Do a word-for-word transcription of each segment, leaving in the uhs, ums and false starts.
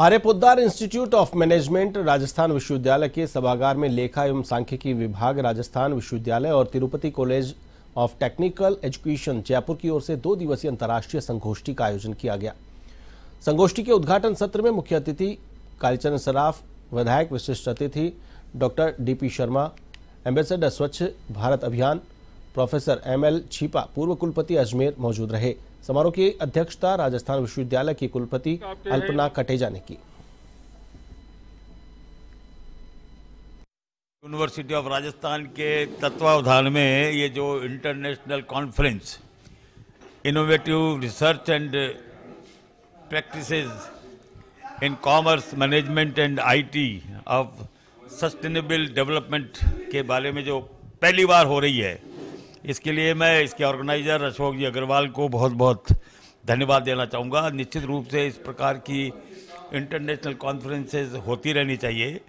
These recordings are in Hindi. R E Poddar institute of management Rajasthan विश्वविद्यालय के सभागार में लेखा एवं सांख्यिकी विभाग राजस्थान विश्वविद्यालय और Tirupati college of technical education Jaipur की ओर से दो दिवसीय अंतर्राष्ट्रीय संगोष्ठी का आयोजन किया गया। संगोष्ठी के उद्घाटन सत्र में मुख्य अतिथि कालीचरण सराफ, विधायक विशिष्ट अतिथि doctor D P Sharma, ambassador Swachh Bharat अभियान प्रोफेसर एम एल छीपा, पूर्व कुलपति अजमेर मौजूद रहे। समारोह की अध्यक्षता राजस्थान विश्वविद्यालय की कुलपति अल्पना कटेजा ने की। यूनिवर्सिटी ऑफ राजस्थान के तत्वावधान में ये जो international conference innovative research and practices in commerce management and IT of sustainable development के बारे में जो पहली बार हो रही है, इसके लिए मैं इसके ऑर्गेनाइजर अशोक जी अग्रवाल को बहुत बहुत धन्यवाद देना चाहूँगा। निश्चित रूप से इस प्रकार की इंटरनेशनल कॉन्फ्रेंसेस होती रहनी चाहिए,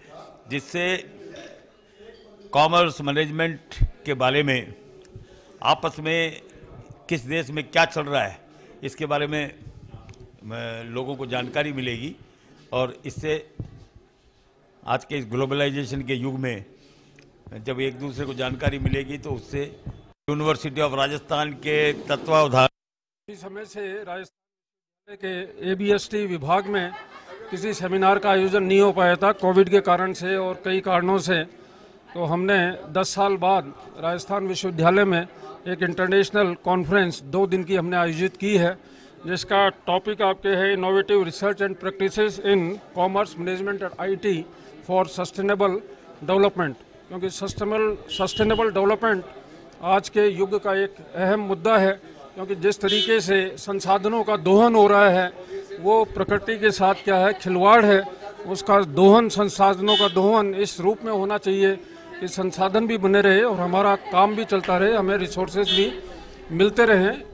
जिससे कॉमर्स मैनेजमेंट के बारे में आपस में किस देश में क्या चल रहा है इसके बारे में लोगों को जानकारी मिलेगी और इससे आज के इस ग्लोबलाइजेशन के युग में जब एक दूसरे को जानकारी मिलेगी तो उससे यूनिवर्सिटी ऑफ राजस्थान के तत्वावधान इस समय से राजस्थान के एबीएसटी विभाग में किसी सेमिनार का आयोजन नहीं हो पाया था कोविड के कारण से और कई कारणों से, तो हमने दस साल बाद राजस्थान विश्वविद्यालय में एक इंटरनेशनल कॉन्फ्रेंस दो दिन की हमने आयोजित की है, जिसका टॉपिक आपके है innovative research and practices in commerce management and IT for sustainable development, क्योंकि सस्टेनेबल सस्टेनेबल डेवलपमेंट आज के युग का एक अहम मुद्दा है, क्योंकि जिस तरीके से संसाधनों का दोहन हो रहा है वो प्रकृति के साथ क्या है खिलवाड़ है, उसका दोहन संसाधनों का दोहन इस रूप में होना चाहिए कि संसाधन भी बने रहे और हमारा काम भी चलता रहे, हमें रिसोर्सेज भी मिलते रहें।